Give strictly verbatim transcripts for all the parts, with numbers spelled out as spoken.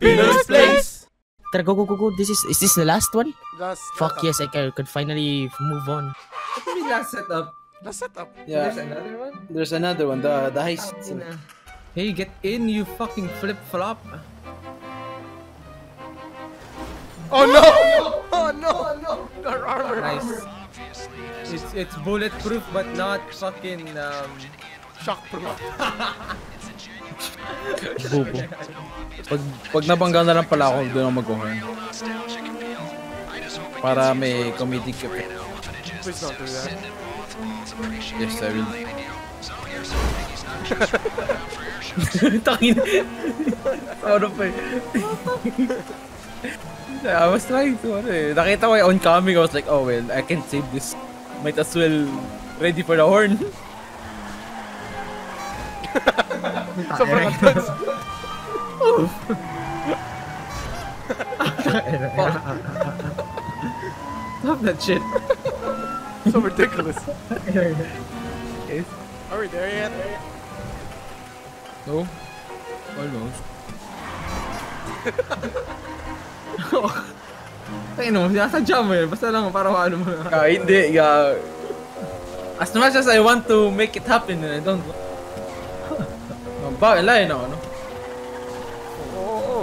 Pinoy's Place. Go go go go. This is is this the last one? Last. Fuck setup. Yes, I can, could finally move on. What do you mean last setup? Last setup. Yeah. There's another one. There's another one. The the heist. Oh, hey, get in, you fucking flip flop. Oh no! Oh no! Oh no! Our armor. Nice. It's it's bulletproof, but not fucking um, shockproof. Bobo. Pag, pag nabangga na lang pala ako, doon ako mag-horn. Para may comedic effect. Please don't do that. Yes, I will. Tangin. Out of it. I was trying to, eh. Nakita ko yung oncoming, I was like, oh well, I can't save this. Might as well ready for the horn. Sobrang intense. Stop that shit. So ridiculous. Are we there yet? No. Almost. Ay no, sinasadya mo yun. Basta lang para ano mo na. Ah, hindi. Yeah. As much as I want to make it happen, I don't want. Ba, wala yun ako, no? Oo.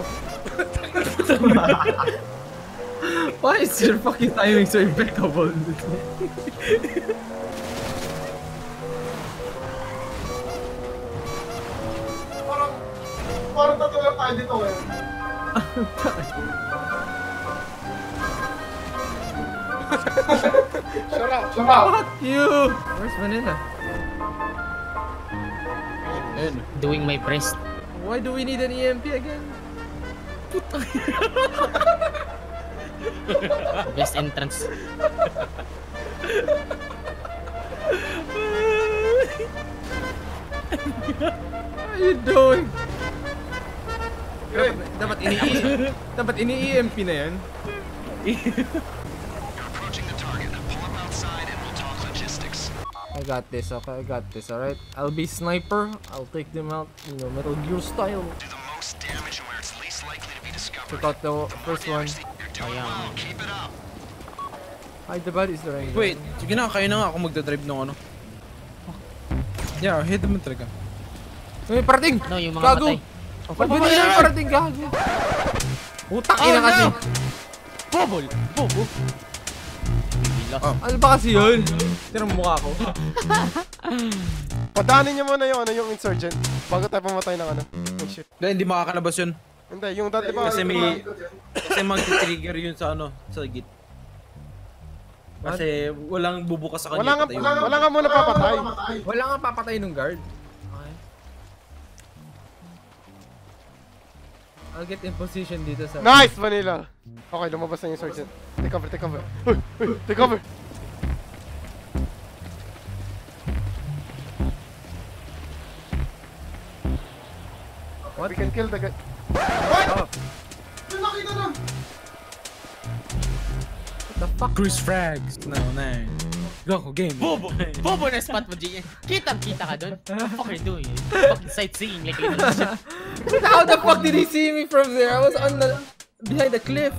Why is your fucking timing so impeccable? Parang... Parang tatulog tayo dito, eh. Shut up! Shut up! Fuck you! Where's Vanilla? Doing my press. Why do we need an E M P again? Best entrance. What are you doing? Dapat, dapat ini dapat ini E M P na yan. I got this, okay, I got this, alright? I'll be sniper, I'll take them out, you know, Metal Gear style. Do the most damage where it's least likely to be discovered. Check out the, the first one. You're doing well, keep it up. Hide the bodies there. Wait, sige na, kayo na nga ako magdadrive ng ano. Yeah, hit them talaga. May parating! No, yung mga gago. Matay. Pag binigay ng parating, gago. Utak ina kasi. Bobol! Bobol! Oh. Ano ba kasi yun? Tira mo mukha ko. Padaanin niyo muna yung, ano, yung insurgent bago tayo pumatay ng ano. Oh shit. Hindi makakalabas yun. Hindi, yung dati ba? Kasi may... kasi mag-trigger yun sa ano, sa git. Kasi walang bubukas sa kanya. Wala nga, wala, wala nga muna papatay. Wala nga papatay nung guard. Okay. I'll get in position dito sa... Nice, Vanilla! Okay, lumabas na yung insurgent. Take cover, take cover. Uy, uy, take cover. What? We can kill the guy. What? What the fuck? Chris frags. No, no. Loco game. Bobo. Bobo na spot mo, G. Kitang-kita ka dun. What the fuck are you doing? Fucking sightseeing like little shit. How the fuck did he see me from there? I was on the... behind the cliff.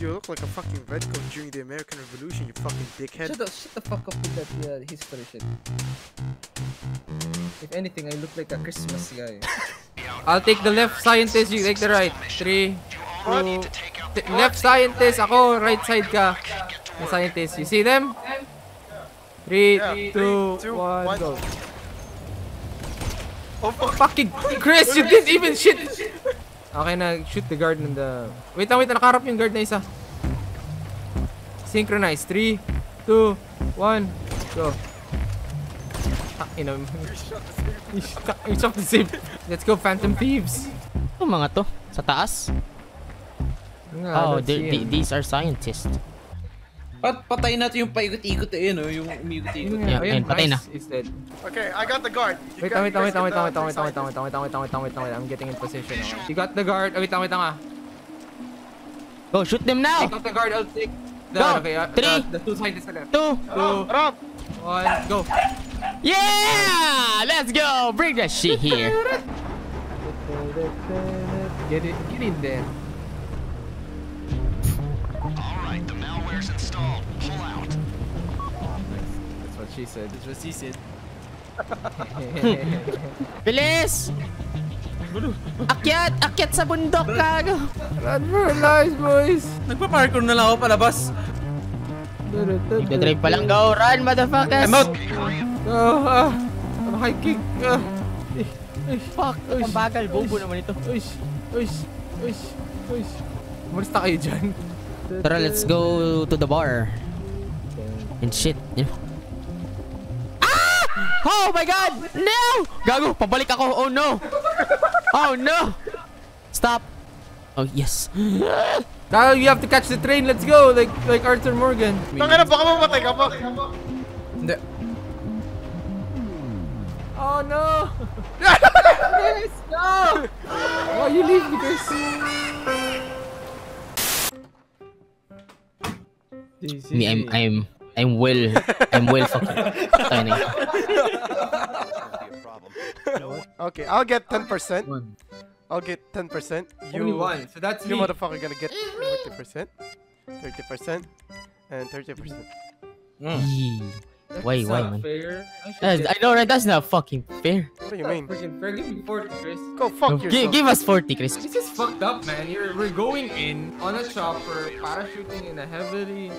You look like a fucking redcoat during the American Revolution, you fucking dickhead. Shut the, shut the fuck up with that uh, history shit. If anything, I look like a Christmas guy. I'll take the left scientist, you take the right. Three, two, left scientist, ako, right side ka. The scientist, you see them? Three, two, one, go. Oh fucking Chris, you didn't even shit! Okay na, shoot the guard and the... Wait lang, wait lang, nakaharap yung guard na isa. Synchronize. three, two, one, go. Ah, ina. You shot the same. Let's go, Phantom Thieves. Ano mga to? Sa taas? Oh, these are scientists. Pat patay na ito yung paikot-ikot eh, no? Yung umiikot-ikot. Yeah, patay na. Okay, I got the guard. Wait, wait, wait, wait, wait, wait, wait, wait, wait, wait, wait, wait, wait, I'm getting in position. You got the guard. Wait, wait, wait. Go, shoot them now. Take out the guard. I'll take the... Okay, the two scientists left. Two. Two. One, go. Yeah! Let's go! Bring that shit here. get it. Get in there. Alright, the malware's installed. Pull out. That's what she said. That's what she said. Bilis! Akyat! Akyat sa bundok ka! Run for your lives, boys! Nagpa-parkour na lang ako palabas. Nagdadrive pa lang go. Run, motherfuckers! I'm out! Oh, ah! I'm high kick! Ah! Eh, eh, fuck! Ang bagal, bobo naman ito. Uish! Uish! Uish! Uish! Kumusta kayo dyan? Tara, let's go to the bar. And shit. Ah! Oh my god! No! Gago! Pabalik ako! Oh no! Oh no! Stop! Oh yes! Now you have to catch the train. Let's go, like like Arthur Morgan. Tangina, baka mamatay ka pa. Hindi. Oh no! Chris, no! Oh, you leave me, Chris. Me, I'm I'm I'm well I'm well fucking. Okay, I'll get ten percent. I'll get ten percent. You won, so that's you me. Motherfucker gonna get thirty percent, thirty percent, and thirty percent. Mm. Why, why, man? I, I know, right? That's not fucking fair. What do you mean? Fair. Give me forty, Chris. Go fuck no, yourself. Give us forty, Chris. This is fucked up, man. You're, we're going in on a chopper, parachuting in a heavily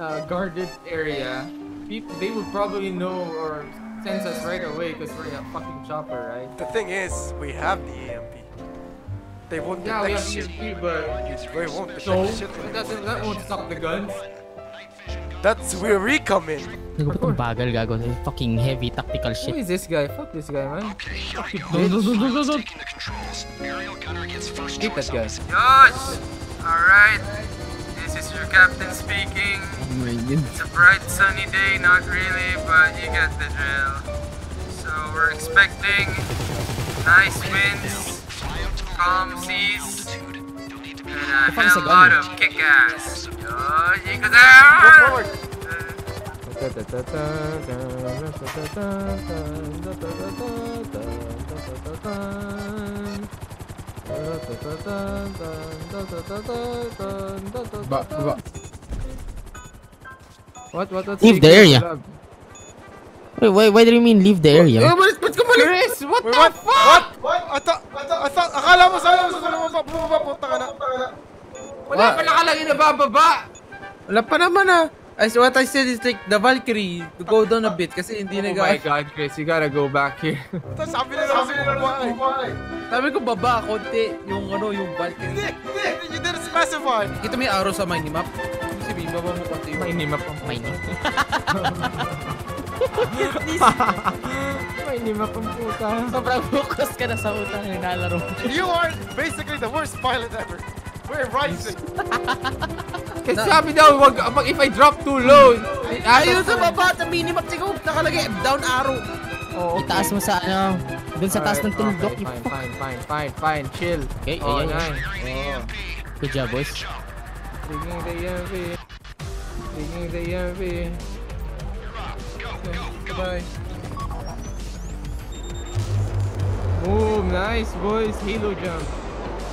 uh, guarded area. People, they would probably know or sense us right away because we're in a fucking chopper, right? The thing is, we have the E M P. They won't yeah, detect shit. Yeah, but they won't so, shit that, that won't stop the guns. That's where we come in. Ang bagal gago, fucking heavy tactical shit. Who is this guy? Fuck this guy, man. Okay, here I go. Fire's taking the controls. Aerial gunner gets first choice. Josh! Alright. This is your captain speaking. It's a bright sunny day, not really, but you get the drill. So we're expecting nice winds. Calm seas, and I had a lot of kick-ass. Oh, you go there! What, what, what? Leave the area! Wait, wait, what do you mean leave the area? Chris, what the fuck? What? What? I thought, I thought, I thought, akala mo sa'yo, akala mo sa'yo, bumaba, punta ka na. Wala pa nakalagay na bababa. Wala pa naman ah. What I said is like, the Valkyrie, to go down a bit kasi hindi na gawin. Oh my god, Chris, you gotta go back here. Sabi na lang, sabi na lang, sabi ko baba, konti, yung ano, yung Valkyrie. Hindi, hindi, you didn't specify. Kita may arrow sa minimap. Sabi, baba mo konti yung minimap. Minimap. Hindi mapamputa. Sobrang focus ka na sa utang yung nalaro. You are basically the worst pilot ever. We're rising. Kasi sabi daw, wag, wag, if I drop too low. Ayun sa baba, sa minimap siguro. Nakalagay, down arrow. Oh, okay. Itaas mo sa ano, dun sa taas ng tulundok. Fine, fine, fine, fine, fine, chill. Okay, oh, ayun. Oh. Good job, boys. Digging the E M P. Digging the E M P. Bye. Oh, nice boys, halo jump.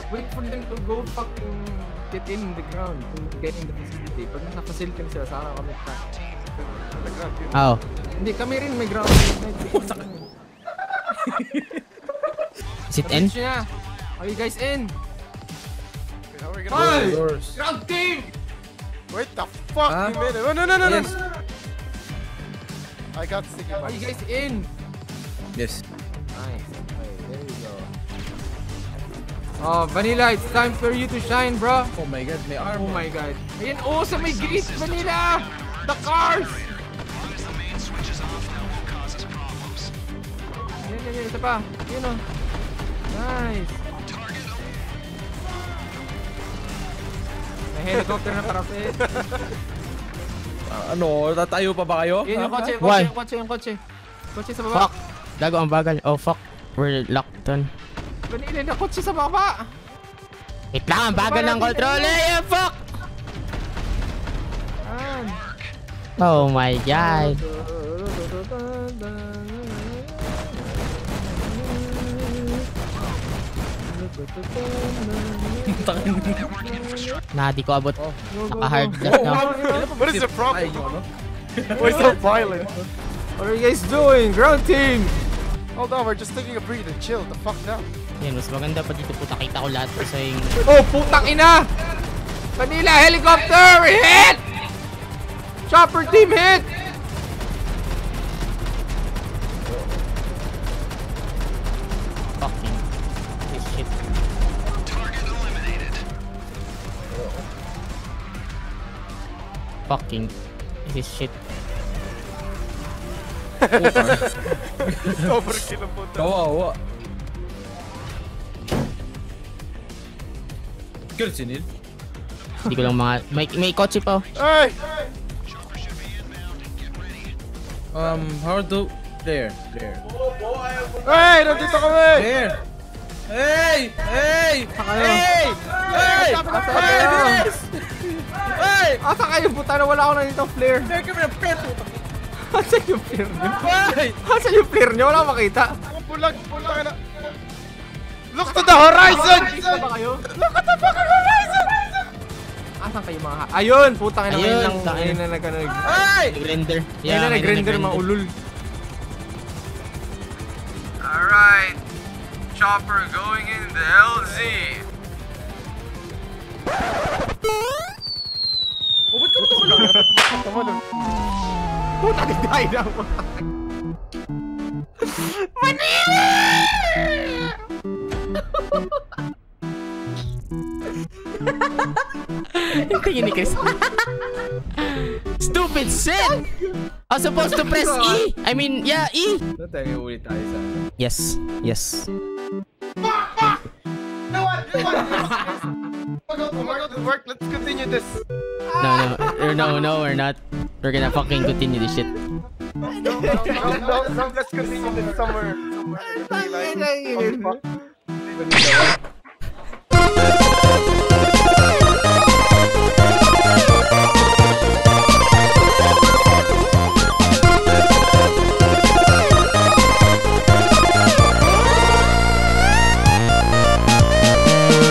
Wait for them to go fucking get in the ground, to get in the facility. Pag nasa-facility sila, saka kami pa. Oh. Hindi, kami rin may ground. Is it in? Are you guys in? Hey! Ground team! Wait the fuck, huh? You made it. Oh, no, no, no, yes. no, no, no. I got sick of it. Are you guys in? Yes. Nice. Okay, there you go. Oh, Vanilla, it's time for you to shine, bro. Oh my god, may armor. Oh my god. Ayan, oh, sa may grease, Vanilla! The cars! Ayan, ayan, ito pa. Ayan, oh. Nice. May helicopter na para sa'yo. Ano, tatayo pa ba kayo? Ayan, yung kotse, yung kotse, yung kotse. Kotse sa baba. Fuck! Dago ang bagal. Oh fuck. We're locked on. Ganilin na kotse sa baba. Wait lang. Ang bagal ng controller. Yeah, fuck. Oh my god. Nah, di ko abot. Naka-hard gas na. What is the problem? Why so violent? What are you guys doing? Ground team! Hold on, we're just taking a breather. Chill, the fuck now? Yan, mas maganda pa dito po. Nakita ko lahat sa yung... Oh, putang ina! Manila, helicopter! Hit! Chopper team, hit! Fucking this shit. Target eliminated. Fucking this shit. Overkill ang puta. Kawawa. Good sinil. Hindi ko lang mga... May, may kotse pa. Ay! Um, how do... There, there. Hey! Nandito kami! There! Hey! Hey! Hey! Hey! Hey! Bilis! Hey! Asa kayo puta na wala ako na nito flare? There kami ng flare puta. Asan yung flare nyo? Asan yung flare nyo? Wala makita. Bulag! Bulag na! Look to the horizon! Look to the fucking horizon! Asan kayo mga ha? Ayun! Puta kayo lang. Ayun na nag-render. Ayun na nag-render mga ulul. Alright. Chopper going in the L Z. Oh, ba't ka matamalon? Matamalon. Puta di die na ako. Manila! Yung kayo ni Chris. Stupid shit! I was supposed to press E! I mean, yeah, E! Yes, yes. Fuck, fuck! No, I do want to work, let's continue this. No, no, no, no, we're not. We're gonna fucking continue this shit. No, no, no, no, let's continue this somewhere. Somewhere.